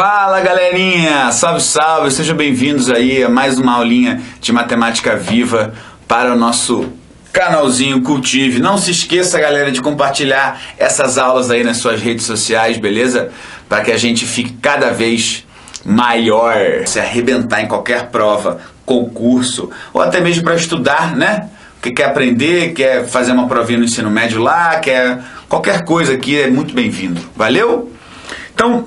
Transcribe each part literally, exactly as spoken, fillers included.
Fala galerinha, salve salve, sejam bem-vindos aí a mais uma aulinha de Matemática Viva para o nosso canalzinho Cultive. Não se esqueça, galera, de compartilhar essas aulas aí nas suas redes sociais, beleza? Para que a gente fique cada vez maior, se arrebentar em qualquer prova, concurso ou até mesmo para estudar, né? Que quer aprender, quer fazer uma provinha no ensino médio lá, quer qualquer coisa aqui, é muito bem-vindo, valeu? Então,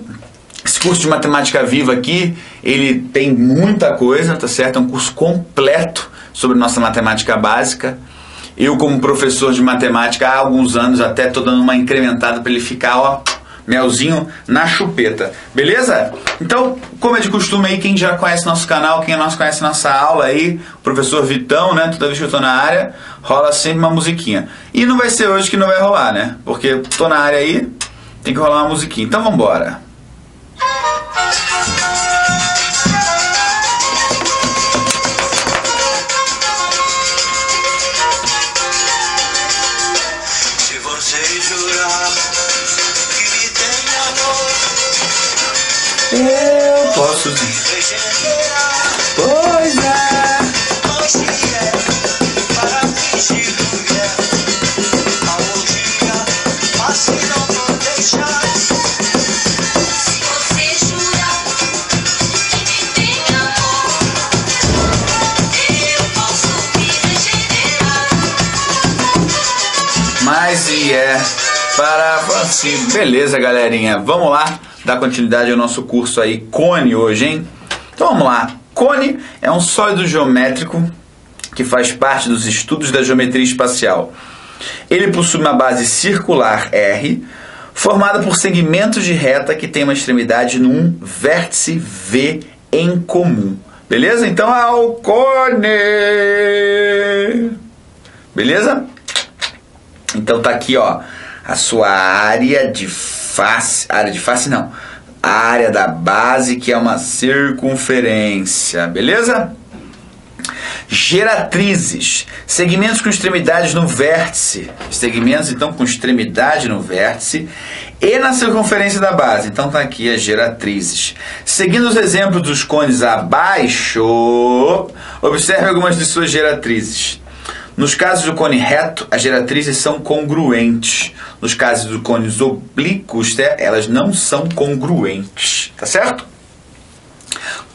esse curso de Matemática Viva aqui, ele tem muita coisa, tá certo? É um curso completo sobre nossa matemática básica. Eu, como professor de matemática há alguns anos, até tô dando uma incrementada para ele ficar, ó, melzinho na chupeta, beleza? Então, como é de costume aí, quem já conhece nosso canal, quem nós conhece nossa aula aí, o professor Vitão, né, toda vez que eu tô na área, rola sempre uma musiquinha. E não vai ser hoje que não vai rolar, né? Porque tô na área aí, tem que rolar uma musiquinha. Então, vambora! Se você jurar eu posso dizer, pois é, pois é, para fingir mulher, algum dia, mas não vou deixar. Se você jurar que me tem amor, eu posso me regenerar. Mas e é para você. Beleza, galerinha, vamos lá dar continuidade ao nosso curso aí, Cone, hoje, hein? Então vamos lá. Cone é um sólido geométrico que faz parte dos estudos da geometria espacial. Ele possui uma base circular R, formada por segmentos de reta que tem uma extremidade num vértice V em comum. Beleza? Então é o Cone! Beleza? Então tá aqui, ó, a sua área de face, área de face não, a área da base, que é uma circunferência, beleza? Geratrizes, segmentos com extremidades no vértice, segmentos então com extremidade no vértice e na circunferência da base, então tá aqui as geratrizes. Seguindo os exemplos dos cones abaixo, observe algumas de suas geratrizes. Nos casos do cone reto, as geratrizes são congruentes. Nos casos dos cones oblíquos, elas não são congruentes. Tá certo?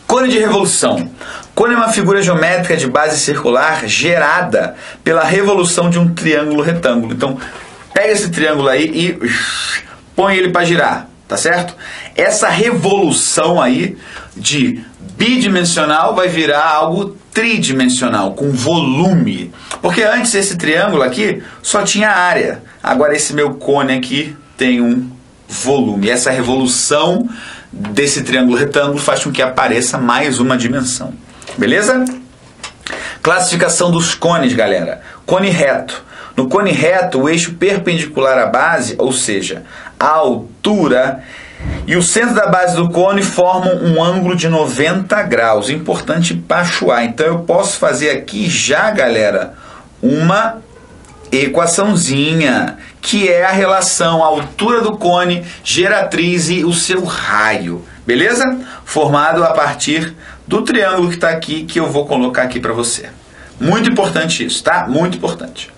Cone de revolução. Cone é uma figura geométrica de base circular gerada pela revolução de um triângulo retângulo. Então, pega esse triângulo aí e põe ele para girar. Tá certo? Essa revolução aí de bidimensional vai virar algo tridimensional, com volume. Porque antes esse triângulo aqui só tinha área. Agora esse meu cone aqui tem um volume. Essa revolução desse triângulo retângulo faz com que apareça mais uma dimensão. Beleza? Classificação dos cones, galera. Cone reto. No cone reto, o eixo perpendicular à base, ou seja, a altura, e o centro da base do cone formam um ângulo de noventa graus. Importante pachuar. Então eu posso fazer aqui já, galera, uma equaçãozinha, que é a relação a altura do cone, geratriz e o seu raio. Beleza? Formado a partir do triângulo que está aqui, que eu vou colocar aqui para você. Muito importante isso, tá? Muito importante.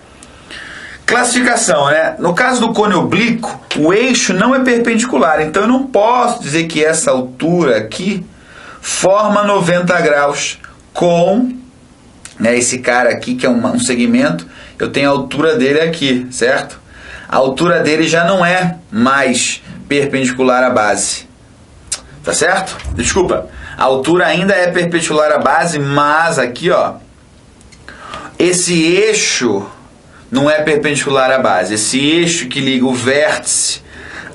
Classificação, né? No caso do cone oblíquo, o eixo não é perpendicular, então eu não posso dizer que essa altura aqui forma noventa graus com, né, esse cara aqui, que é um, um segmento, eu tenho a altura dele aqui, certo? A altura dele já não é mais perpendicular à base, tá certo? Desculpa, a altura ainda é perpendicular à base, mas aqui, ó, esse eixo não é perpendicular à base. Esse eixo que liga o vértice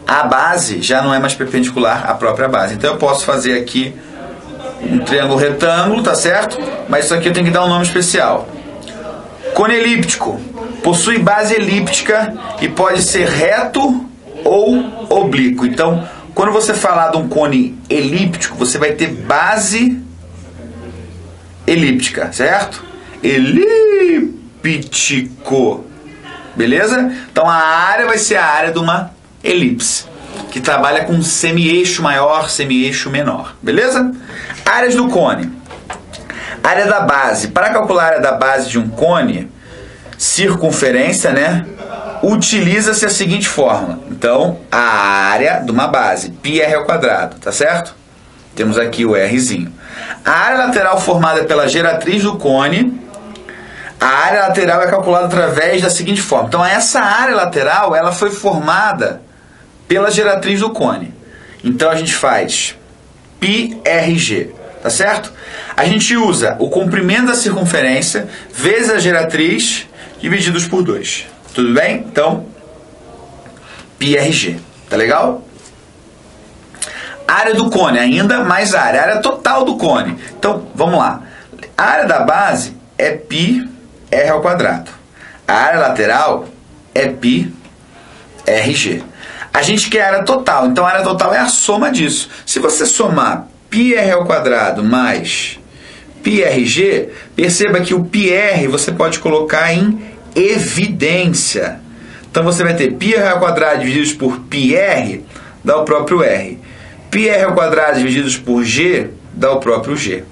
à base já não é mais perpendicular à própria base. Então eu posso fazer aqui um triângulo retângulo, tá certo? Mas isso aqui eu tenho que dar um nome especial. Cone elíptico. Possui base elíptica e pode ser reto ou oblíquo. Então, quando você falar de um cone elíptico, você vai ter base elíptica, certo? Elíptico. Elíptico, beleza? Então a área vai ser a área de uma elipse. que trabalha com semi-eixo maior, semi-eixo menor, beleza? Áreas do cone. Área da base. Para calcular a área da base de um cone, circunferência, né? Utiliza-se a seguinte fórmula. Então, a área de uma base, πr ao quadrado, tá certo? Temos aqui o Rzinho. A área lateral formada pela geratriz do cone, a área lateral é calculada através da seguinte forma. Então, essa área lateral, ela foi formada pela geratriz do cone. Então, a gente faz πrg, tá certo? A gente usa o comprimento da circunferência vezes a geratriz divididos por dois. Tudo bem? Então, πrg, tá legal? Área do cone, ainda mais área, área total do cone. Então, vamos lá. A área da base é πr ao quadrado. A área lateral é πrg. A gente quer a área total, então a área total é a soma disso. Se você somar πr ao quadrado mais πrg, perceba que o πr você pode colocar em evidência. Então, você vai ter πr ao quadrado divididos por πr, dá o próprio r. πr ao quadrado divididos por g dá o próprio g.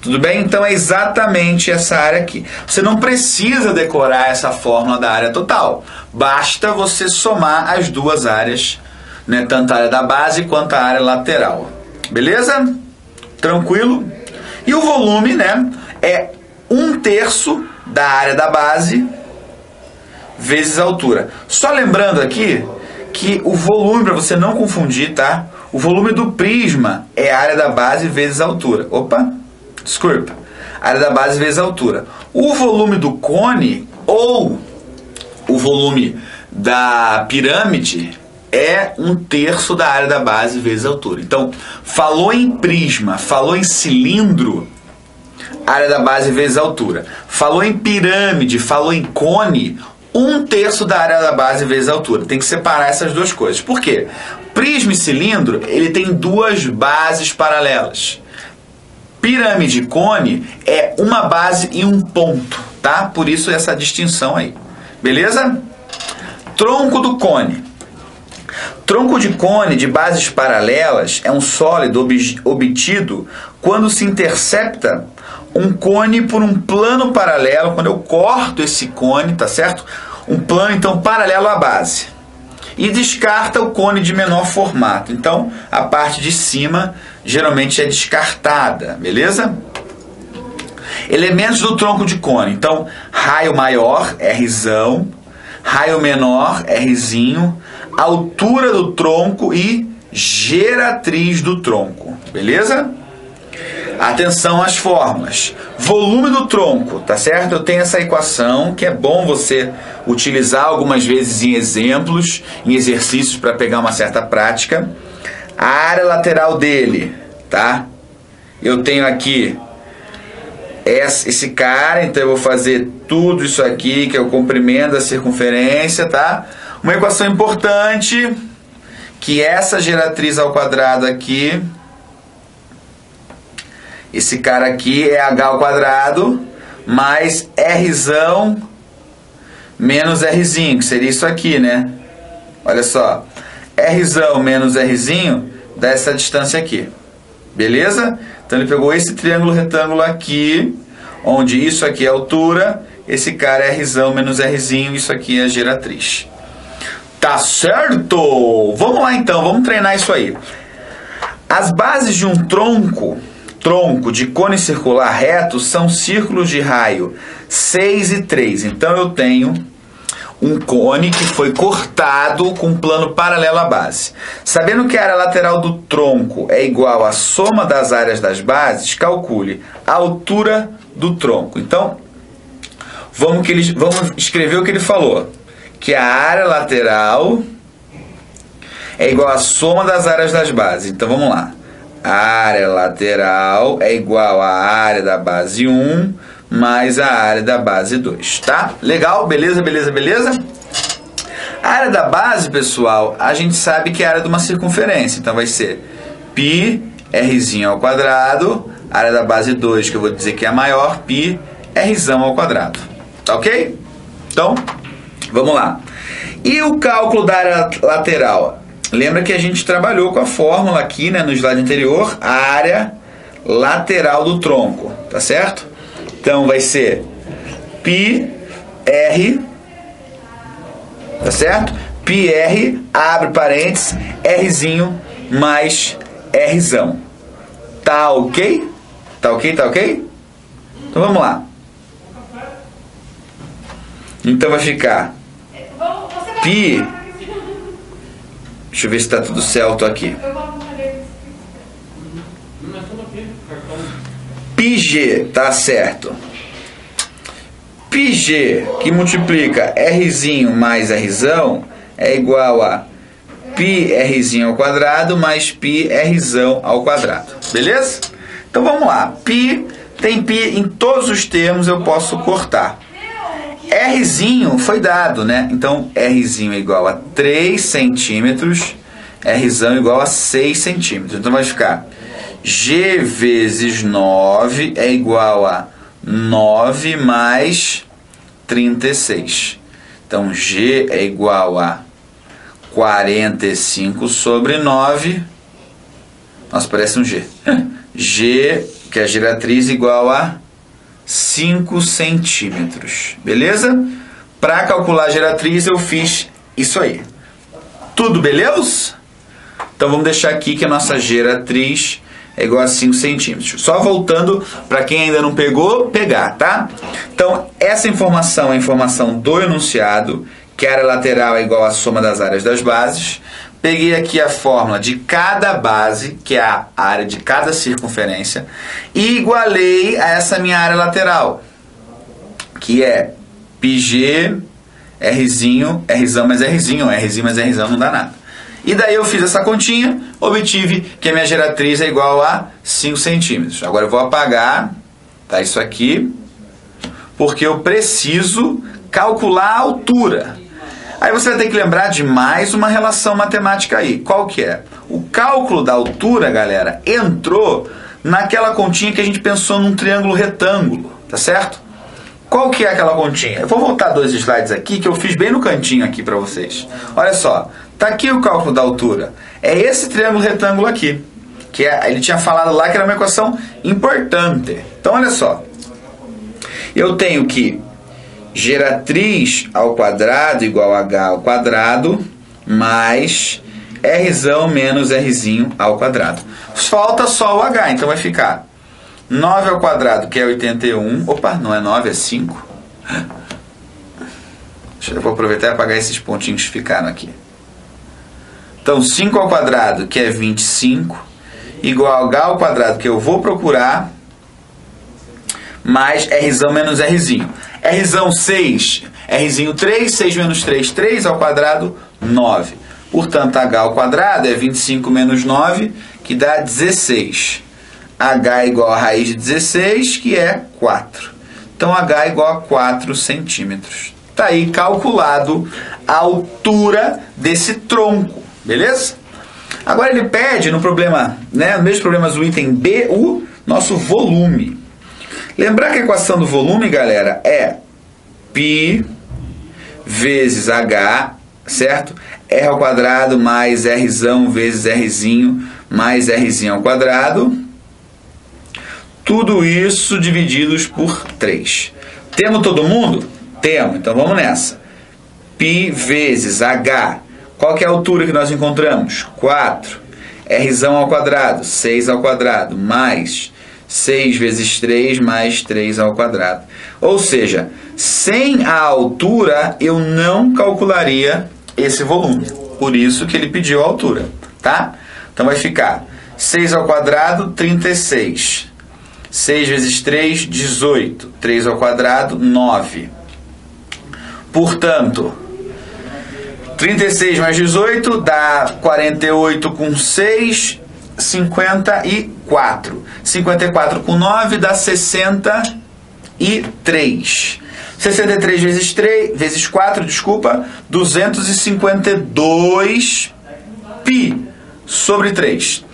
Tudo bem? Então é exatamente essa área aqui. Você não precisa decorar essa fórmula da área total. Basta você somar as duas áreas, né? Tanto a área da base quanto a área lateral. Beleza? Tranquilo? E o volume, né? É um terço da área da base vezes a altura. Só lembrando aqui que o volume, para você não confundir, tá? O volume do prisma é a área da base vezes a altura. Opa, desculpa. A área da base vezes a altura. O volume do cone ou o volume da pirâmide é um terço da área da base vezes a altura. Então, falou em prisma, falou em cilindro, área da base vezes a altura. Falou em pirâmide, falou em cone, um terço da área da base vezes a altura. Tem que separar essas duas coisas. Por quê? Prisma e cilindro, ele tem duas bases paralelas. Pirâmide e cone é uma base e um ponto, tá? Por isso essa distinção aí. Beleza? Tronco do cone. Tronco de cone de bases paralelas é um sólido obtido quando se intercepta um cone por um plano paralelo, quando eu corto esse cone, tá certo? Um plano, então, paralelo à base. E descarta o cone de menor formato. Então, a parte de cima geralmente é descartada, beleza? Elementos do tronco de cone. Então, raio maior, Rzão, raio menor, Rzinho, altura do tronco e geratriz do tronco, beleza? Atenção às fórmulas. Volume do tronco, tá certo? Eu tenho essa equação que é bom você utilizar algumas vezes em exemplos, em exercícios para pegar uma certa prática. A área lateral dele, tá? Eu tenho aqui esse cara, então eu vou fazer tudo isso aqui, que é o comprimento da circunferência, tá? Uma equação importante, que essa geratriz ao quadrado aqui, esse cara aqui é h ao quadrado mais Rzão menos Rzinho, que seria isso aqui, né? Olha só, Rzão menos Rzinho dá essa distância aqui, beleza? Então ele pegou esse triângulo retângulo aqui, onde isso aqui é altura, esse cara é Rzão menos Rzinho, isso aqui é geratriz. Tá certo? Vamos lá então, vamos treinar isso aí. As bases de um tronco... Tronco de cone circular reto são círculos de raio seis e três. Então, eu tenho um cone que foi cortado com um plano paralelo à base. Sabendo que a área lateral do tronco é igual à soma das áreas das bases, calcule a altura do tronco. Então, vamos, que ele, vamos escrever o que ele falou. Que a área lateral é igual à soma das áreas das bases. Então, vamos lá. A área lateral é igual à área da base um mais a área da base dois, tá? Legal? Beleza, beleza, beleza? A área da base, pessoal, a gente sabe que é a área de uma circunferência. Então, vai ser π, Rzinho ao quadrado, a área da base dois, que eu vou dizer que é a maior, π, Rzão ao quadrado. Tá ok? Então, vamos lá. E o cálculo da área lateral? Lembra que a gente trabalhou com a fórmula aqui, né, no slide anterior, a área lateral do tronco, tá certo? Então vai ser πr, tá certo? πr, abre parênteses, rzinho mais rzão. Tá ok? Tá ok? Tá ok? Então vamos lá. Então vai ficar π... Deixa eu ver se está tudo certo aqui. πg, tá certo. πg, que multiplica rzinho mais rzão, é igual a πrzinho ao quadrado mais πrzão ao quadrado. Beleza? Então vamos lá. Π tem π em todos os termos, eu posso cortar. Rzinho foi dado, né? Então, Rzinho é igual a três centímetros, Rzão é igual a seis centímetros. Então, vai ficar G vezes nove é igual a nove mais trinta e seis. Então, G é igual a quarenta e cinco sobre nove. Nossa, parece um G. G, que é a geratriz, igual a cinco centímetros, beleza? Para calcular a geratriz eu fiz isso aí. Tudo beleza? Então vamos deixar aqui que a nossa geratriz é igual a cinco centímetros. Só voltando para quem ainda não pegou, pegar, tá? Então essa informação é a informação do enunciado, que a área lateral é igual à soma das áreas das bases. Peguei aqui a fórmula de cada base, que é a área de cada circunferência, e igualei a essa minha área lateral, que é πg, rzinho, rzão mais rzinho, rzinho mais rzão não dá nada. E daí eu fiz essa continha, obtive que a minha geratriz é igual a cinco centímetros. Agora eu vou apagar, tá, isso aqui, porque eu preciso calcular a altura. Aí você vai ter que lembrar de mais uma relação matemática aí. Qual que é? O cálculo da altura, galera, entrou naquela continha que a gente pensou num triângulo retângulo, tá certo? Qual que é aquela continha? Eu vou voltar dois slides aqui que eu fiz bem no cantinho aqui para vocês. Olha só, tá aqui o cálculo da altura. É esse triângulo retângulo aqui, que é, ele tinha falado lá que era uma equação importante. Então olha só, eu tenho que geratriz ao quadrado igual a h ao quadrado mais rzão menos rzinho ao quadrado. Falta só o h, então vai ficar nove ao quadrado, que é oitenta e um. Opa, não é nove, é cinco. Deixa eu aproveitar e apagar esses pontinhos que ficaram aqui. Então cinco ao quadrado, que é vinte e cinco, igual a h ao quadrado, que eu vou procurar, mais rzão menos rzinho. Rzão seis, Rzinho três, seis menos três, três ao quadrado, nove. Portanto, H ao quadrado é vinte e cinco menos nove, que dá dezesseis. H é igual a raiz de dezesseis, que é quatro. Então, H é igual a quatro centímetros. Está aí calculado a altura desse tronco, beleza? Agora ele pede no problema, né, no mesmo problema do item B, o nosso volume. Lembrar que a equação do volume, galera, é π vezes h, certo? R ao quadrado mais rzão vezes rzinho mais rzinho ao quadrado. Tudo isso divididos por três. Temos todo mundo? Temos. Então vamos nessa. π vezes h. Qual que é a altura que nós encontramos? quatro. Rzão ao quadrado, seis ao quadrado, mais seis vezes três mais três ao quadrado. Ou seja, sem a altura eu não calcularia esse volume. Por isso que ele pediu a altura, tá? Então vai ficar seis ao quadrado, trinta e seis. seis vezes três, dezoito. três ao quadrado, nove. Portanto, trinta e seis mais dezoito dá quarenta e oito com seis, cinquenta e quatro. cinquenta e quatro com nove dá sessenta e três. sessenta e três vezes três, vezes quatro, desculpa, duzentos e cinquenta e dois pi sobre três.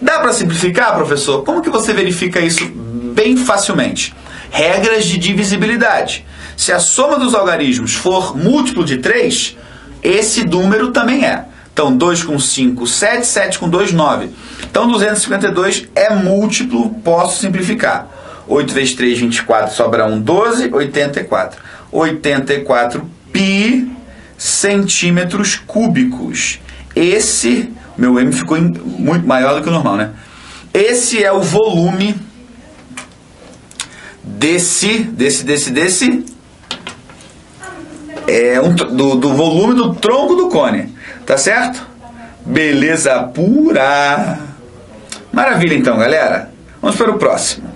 Dá para simplificar, professor? Como que você verifica isso bem facilmente? Regras de divisibilidade. Se a soma dos algarismos for múltiplo de três, esse número também é. Então, dois com cinco, sete. sete com dois, nove. Então, duzentos e cinquenta e dois é múltiplo, posso simplificar. oito vezes três, vinte e quatro, sobra um, doze. oitenta e quatro. oitenta e quatro pi centímetros cúbicos. Esse, meu M ficou em, muito maior do que o normal, né? Esse é o volume desse, desse, desse, desse, é um, do, do volume do tronco do cone, tá certo? Beleza pura! Maravilha então, galera. Vamos para o próximo.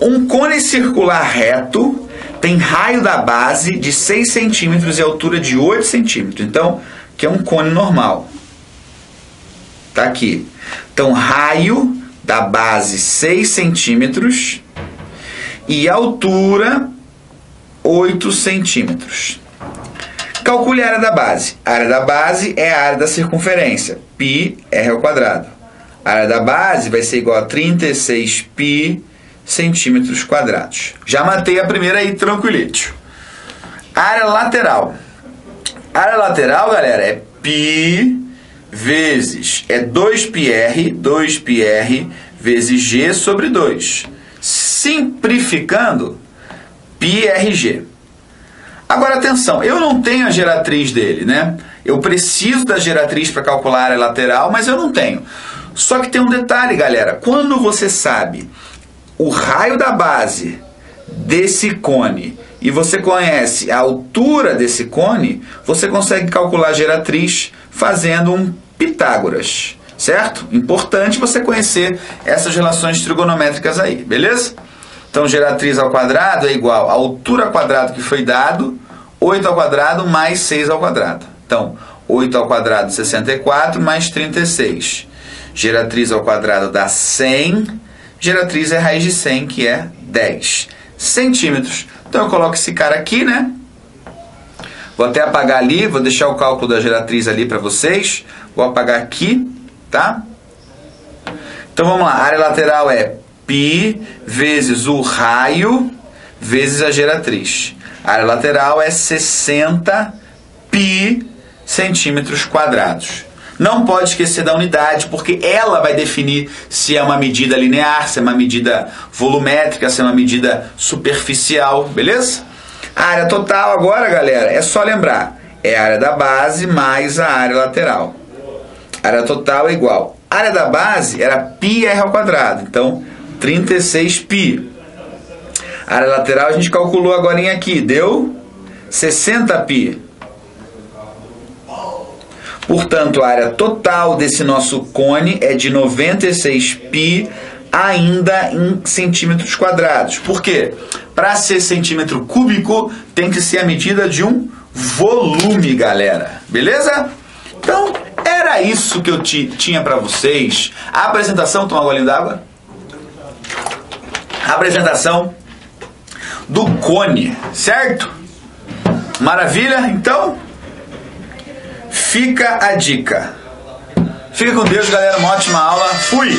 Um cone circular reto tem raio da base de seis centímetros e altura de oito centímetros. Então, que é um cone normal. Tá aqui. Então, raio da base seis centímetros e altura oito centímetros. Calcule a área da base. A área da base é a área da circunferência, πr². A área da base vai ser igual a trinta e seis π centímetros quadrados. Já matei a primeira aí, tranquilito. Área lateral. A área lateral, galera, é π vezes, é dois πr, dois πr vezes g sobre dois. Simplificando, πrg. Agora, atenção, eu não tenho a geratriz dele, né? Eu preciso da geratriz para calcular a área lateral, mas eu não tenho. Só que tem um detalhe, galera. Quando você sabe o raio da base desse cone e você conhece a altura desse cone, você consegue calcular a geratriz fazendo um Pitágoras, certo? Importante você conhecer essas relações trigonométricas aí, beleza? Então, geratriz ao quadrado é igual a altura ao quadrado que foi dado, oito ao quadrado mais seis ao quadrado. Então, oito ao quadrado, sessenta e quatro, mais trinta e seis. Geratriz ao quadrado dá cem. Geratriz é raiz de cem, que é dez centímetros. Então, eu coloco esse cara aqui, né? Vou até apagar ali, vou deixar o cálculo da geratriz ali para vocês. Vou apagar aqui, tá? Então, vamos lá. A área lateral é π vezes o raio vezes a geratriz. A área lateral é sessenta π centímetros quadrados. Não pode esquecer da unidade, porque ela vai definir se é uma medida linear, se é uma medida volumétrica, se é uma medida superficial, beleza? A área total agora, galera, é só lembrar, é a área da base mais a área lateral. A área total é igual. A área da base era πr², então trinta e seis π. A área lateral a gente calculou agora em aqui, deu sessenta π. Portanto, a área total desse nosso cone é de noventa e seis π ainda em centímetros quadrados. Por quê? Para ser centímetro cúbico, tem que ser a medida de um volume, galera. Beleza? Então, era isso que eu te, tinha para vocês. A apresentação, toma um golinho d'água. A apresentação do cone, certo? Maravilha? Então, fica a dica. Fica com Deus, galera. Uma ótima aula. Fui!